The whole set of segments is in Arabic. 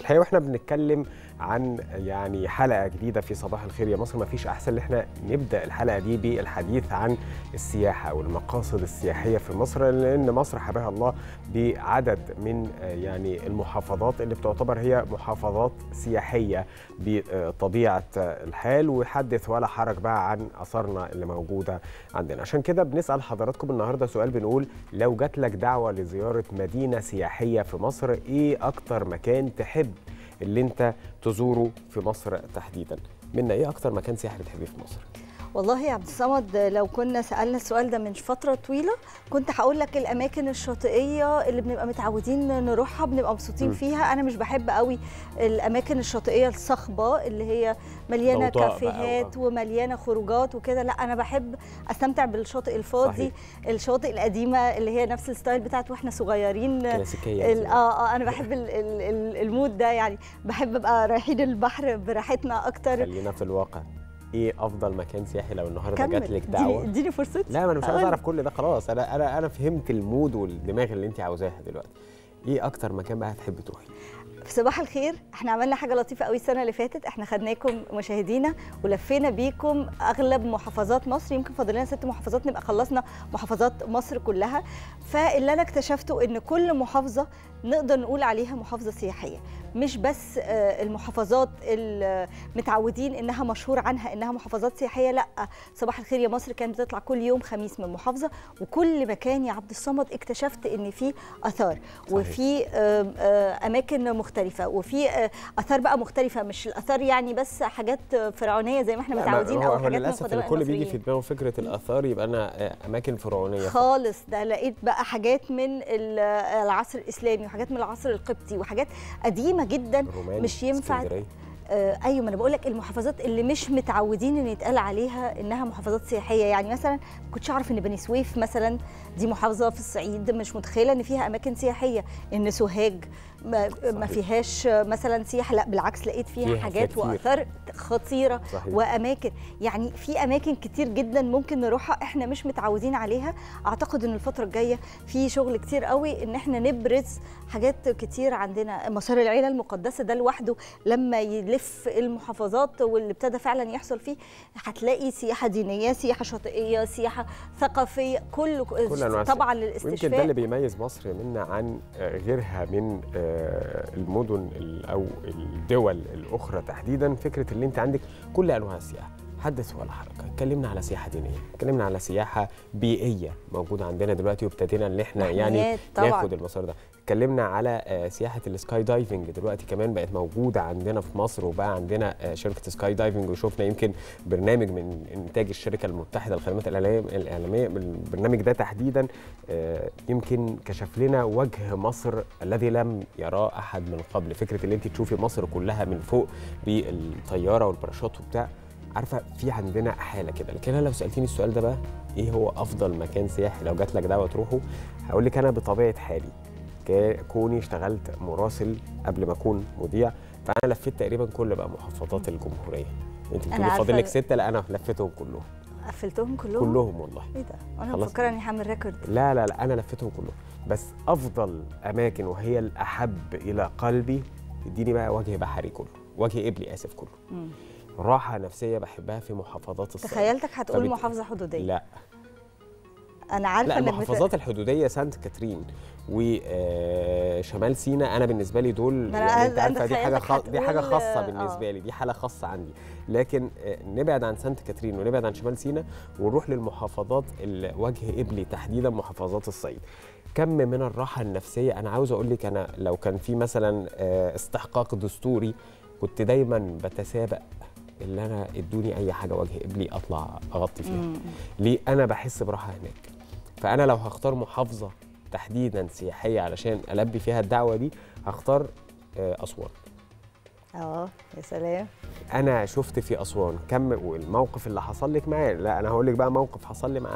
الحقيقة واحنا بنتكلم عن يعني حلقة جديدة في صباح الخير يا مصر، مفيش أحسن إن احنا نبدأ الحلقة دي بالحديث عن السياحة والمقاصد السياحية في مصر، لأن مصر حباها الله بعدد من يعني المحافظات اللي بتعتبر هي محافظات سياحية بطبيعة الحال، وحدث ولا حرج بقى عن آثارنا اللي موجودة عندنا. عشان كده بنسأل حضراتكم النهاردة سؤال بنقول: لو جات لك دعوة لزيارة مدينة سياحية في مصر، إيه أكتر مكان تحب اللي انت تزوره في مصر تحديدا؟ منى، ايه اكتر مكان سياحي بتحبيه في مصر؟ والله يا عبد الصمد، لو كنا سالنا السؤال ده من فتره طويله كنت هقول لك الاماكن الشاطئيه اللي بنبقى متعودين نروحها، بنبقى مبسوطين فيها. انا مش بحب قوي الاماكن الشاطئيه الصخبه اللي هي مليانه كافيهات ومليانه خروجات وكده، لا انا بحب استمتع بالشاطئ الفاضي. صحيح. الشاطئ القديمه اللي هي نفس الستايل بتاعت واحنا صغيرين، كلاسيكيه. انا بحب المود ده، يعني بحب ابقى رايحين البحر براحتنا اكتر. خلينا في الواقع، ايه افضل مكان سياحي لو النهارده جات لك دعوه؟ اديني فرصتي. لا، ما انا مش عايز اعرف كل ده، خلاص انا فهمت المود والدماغ اللي انت عاوزاها دلوقتي. ايه اكتر مكان بقى هتحبي تروحي؟ في صباح الخير احنا عملنا حاجه لطيفه قوي السنه اللي فاتت، احنا خدناكم مشاهدينا ولفينا بيكم اغلب محافظات مصر، يمكن فاضل لنا 6 محافظات نبقى خلصنا محافظات مصر كلها. فاللي انا اكتشفته ان كل محافظه نقدر نقول عليها محافظه سياحيه، مش بس المحافظات اللي متعودين انها مشهور عنها انها محافظات سياحيه، لا. صباح الخير يا مصر كانت بتطلع كل يوم خميس من محافظه، وكل مكان يا عبد الصمد اكتشفت ان في اثار. صحيح. وفي اماكن مختلفه، وفي اثار بقى مختلفه، مش الاثار يعني بس حاجات فرعونيه زي ما احنا متعودين او حاجات من القدماء. الكل بيجي في دماغه فكره الاثار يبقى انا اماكن فرعونيه خالص، ده لقيت بقى حاجات من العصر الاسلامي وحاجات من العصر القبطي وحاجات قديمه جدا مش ينفع. ايوه، ما انا بقول لك المحافظات اللي مش متعودين ان يتقال عليها انها محافظات سياحيه، يعني مثلا ما كنتش اعرف ان بني سويف مثلا دي محافظه في الصعيد، مش متخيله ان فيها اماكن سياحيه، ان سوهاج ما فيهاش مثلا سياحه، لا بالعكس لقيت فيها حاجات واثار خطيره. صحيح. واماكن، يعني في اماكن كتير جدا ممكن نروحها احنا مش متعودين عليها. اعتقد ان الفتره الجايه في شغل كتير قوي ان احنا نبرز حاجات كتير عندنا. مسار العيله المقدسه ده لوحده لما يلف المحافظات واللي ابتدى فعلا يحصل فيه، هتلاقي سياحه دينيه، سياحه شاطئيه، سياحه ثقافيه، كل طبعا للاستشفاء. يمكن ده اللي بيميز مصر منا عن غيرها من المدن أو الدول الأخرى تحديدا، فكرة اللي أنت عندك كل أنواع السياحة، حدث ولا حركة. اتكلمنا على سياحة دينية، اتكلمنا على سياحة بيئية موجودة عندنا دلوقتي وابتدينا ان احنا يعني ناخد المسار ده، اتكلمنا على سياحة السكاي دايفنج دلوقتي كمان بقت موجودة عندنا في مصر، وبقى عندنا شركة سكاي دايفنج، وشوفنا يمكن برنامج من إنتاج الشركة المتحدة للخدمات الإعلامية، البرنامج ده تحديدا يمكن كشف لنا وجه مصر الذي لم يراه أحد من قبل. فكرة اللي انت تشوفي مصر كلها من فوق بالطيارة والباراشوت وبتاع، عارفه في عندنا حاله كده. لكن انا لو سالتيني السؤال ده بقى، ايه هو افضل مكان سياحي لو جات لك دعوه تروحه، هقول لك انا بطبيعه حالي كوني اشتغلت مراسل قبل ما اكون مذيع، فانا لفيت تقريبا كل بقى محافظات الجمهوريه. انت بتقولي فاضل لك 6، لا انا لفيتهم كلهم. قفلتهم كلهم؟ كلهم والله. ايه ده؟ انا مفكره اني هعمل ريكورد. لا لا لا، انا لفيتهم كلهم، بس افضل اماكن وهي الاحب الى قلبي اديني بقى وجه بحري كله، وجه قبلي اسف كله. راحة نفسية بحبها في محافظات الصعيد. تخيلتك هتقول محافظة حدودية. لا أنا عارفة، لا المحافظات الحدودية سانت كاترين وشمال سيناء، أنا بالنسبة لي دول يعني أنت عارفة دي حاجة خاصة بالنسبة لي، دي حالة خاصة عندي. لكن نبعد عن سانت كاترين ونبعد عن شمال سيناء ونروح للمحافظات الوجه قبلي تحديدا محافظات الصعيد. كم من الراحة النفسية، أنا عاوز أقول لك أنا لو كان في مثلا استحقاق دستوري كنت دايما بتسابق اللي انا ادوني اي حاجه وجه قبلي اطلع اغطي فيها. ليه؟ انا بحس براحه هناك. فانا لو هختار محافظه تحديدا سياحيه علشان البي فيها الدعوه دي، هختار اسوان. يا سلام، انا شفت في اسوان كم، والموقف اللي حصل لك معايا، لا انا هقول لك بقى موقف حصل لي مع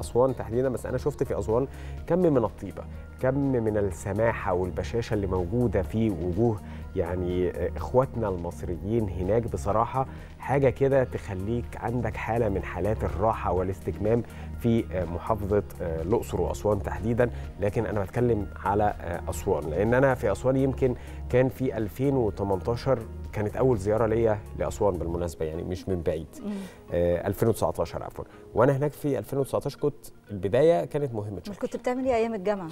اسوان تحديدا، بس انا شفت في اسوان كم من الطيبه، كم من السماحة والبشاشة اللي موجودة في وجوه يعني إخواتنا المصريين هناك، بصراحة حاجة كده تخليك عندك حالة من حالات الراحة والاستجمام في محافظة الأقصر وأسوان تحديدا. لكن أنا بتكلم على أسوان، لأن أنا في أسوان يمكن كان في 2018 كانت أول زيارة ليا لأسوان بالمناسبة، يعني مش من بعيد 2019 عفوا. وأنا هناك في 2019 كنت البداية كانت مهمة. كنت بتعمل إيه أيام الجامعة؟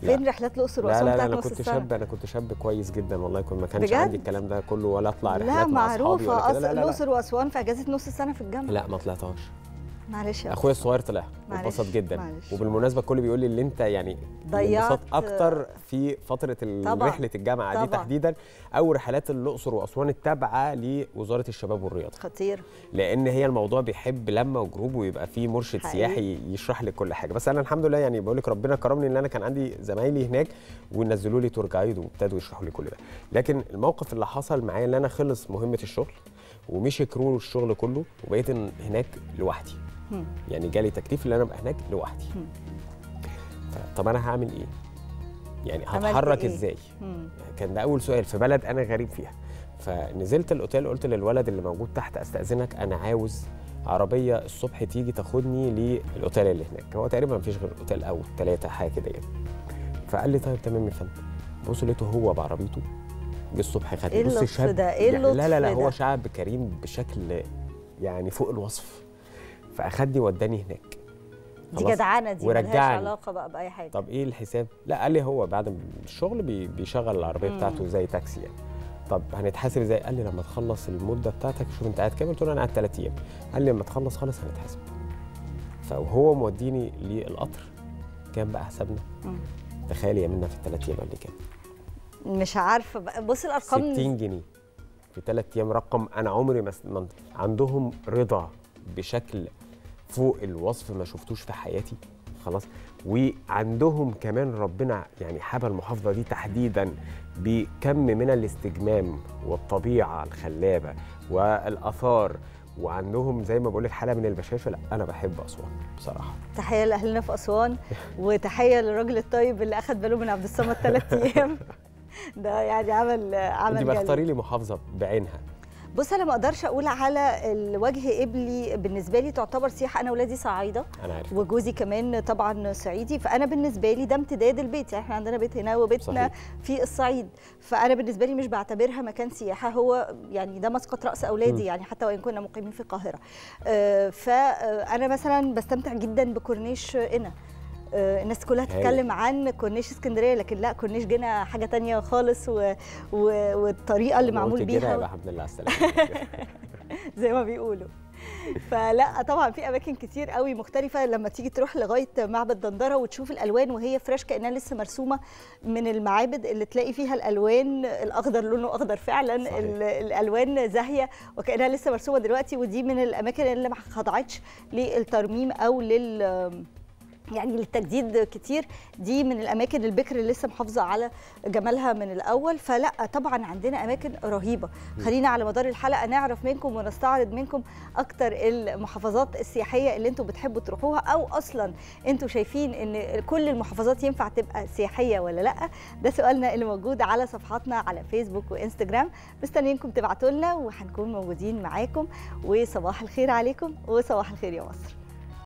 فين رحلات الأقصر وأسوان بتاعت نص السنة؟ أنا كنت شاب كويس جدا والله، ما كانش عندي الكلام ده كله ولا أطلع رحلات مع أصحابي ولا كده. لا معروفة الأقصر وأسوان في أجازة نص السنة في الجامعة. لا ما طلعتهاش معلش، اخويا الصغير طلع انبسط جدا معلش. وبالمناسبه الكل بيقول لي اللي انت يعني ضيعت اكتر في فتره رحله الجامعه دي تحديدا او رحلات الاقصر واسوان التابعه لوزاره الشباب والرياضه. خطير، لان هي الموضوع بيحب لما وجروب ويبقى فيه مرشد سياحي يشرح لك كل حاجه. بس انا الحمد لله يعني بقول لك ربنا كرمني ان انا كان عندي زمايلي هناك ونزلوا لي تور جايد وابتدوا يشرحوا لي كل ده. لكن الموقف اللي حصل معايا ان انا خلص مهمه الشغل ومشي كرو الشغل كله وبقيت هناك لوحدي، يعني جالي تكليف ان انا ابقى هناك لوحدي. طب انا هعمل ايه؟ يعني هتحرك ازاي؟ كان ده اول سؤال في بلد انا غريب فيها. فنزلت الاوتيل قلت للولد اللي موجود تحت استاذنك انا عاوز عربيه الصبح تيجي تاخدني للاوتيل اللي هناك، هو تقريبا ما فيش غير اوتيل او ثلاثه حاجه كده يعني. فقال لي طيب تمام يا فندم. بص لقيته هو بعربيته جه الصبح خدني. بص الشاب ده ايه اللطف ده؟ لا هو شعب كريم بشكل يعني فوق الوصف. فاخدني وداني هناك. دي جدعانه دي مالهاش علاقه بقى باي حاجه. طب ايه الحساب؟ لا قال لي هو بعد الشغل بيشغل العربيه بتاعته زي تاكسي يعني. طب هنتحاسب ازاي؟ قال لي لما تخلص المده بتاعتك شوف انت قاعد كام؟ قلت له انا قاعد 3 ايام. قال لي لما تخلص خالص هنتحاسب. فهو موديني للقطر كام بقى حسابنا؟ تخيل يا منى في ال3 ايام قال لي كام؟ مش عارفه بقى. بص الارقام 60 جنيه في 3 ايام، رقم انا عمري ما عندهم رضا بشكل فوق الوصف ما شفتوش في حياتي خلاص. وعندهم كمان ربنا يعني حب المحافظه دي تحديدا بكم من الاستجمام والطبيعه الخلابه والاثار، وعندهم زي ما بقول لك حاله من البشاشه. لا انا بحب اسوان بصراحه. تحيه لاهلنا في اسوان وتحيه للراجل الطيب اللي اخذ باله من عبد الصمد 3 ايام ده، يعني عمل انت بختاري لي محافظه بعينها. بص انا ما اقدرش اقول على الوجه قبلي، بالنسبه لي تعتبر سياحه. انا ولادي صعيده وجوزي كمان طبعا صعيدي، فانا بالنسبه لي ده امتداد البيت، يعني احنا عندنا بيت هنا وبيتنا في الصعيد، فانا بالنسبه لي مش بعتبرها مكان سياحه، هو يعني ده مسقط راس اولادي يعني حتى وان كنا مقيمين في القاهره. فانا مثلا بستمتع جدا بكورنيش قنا. الناس كلها تتكلم عن كورنيش اسكندريه، لكن لا كورنيش جنة حاجه تانية خالص والطريقه اللي معمول بيها يا حبيبي الله السلام زي ما بيقولوا. فلا طبعا في اماكن كتير قوي مختلفه، لما تيجي تروح لغايه معبد دندرة وتشوف الالوان وهي فريش كانها لسه مرسومه من المعابد، اللي تلاقي فيها الالوان الاخضر لونه اخضر فعلا صحيح. الالوان زاهيه وكانها لسه مرسومه دلوقتي، ودي من الاماكن اللي ما خضعتش للترميم او يعني للتجديد كتير. دي من الاماكن البكر اللي لسه محافظه على جمالها من الاول. فلا طبعا عندنا اماكن رهيبه. خلينا على مدار الحلقه نعرف منكم ونستعرض منكم اكتر المحافظات السياحيه اللي انتم بتحبوا تروحوها، او اصلا انتم شايفين ان كل المحافظات ينفع تبقى سياحيه ولا لا. ده سؤالنا اللي موجود على صفحاتنا على فيسبوك وانستجرام، مستنيينكم تبعتوا لنا وهنكون موجودين معاكم. وصباح الخير عليكم وصباح الخير يا مصر.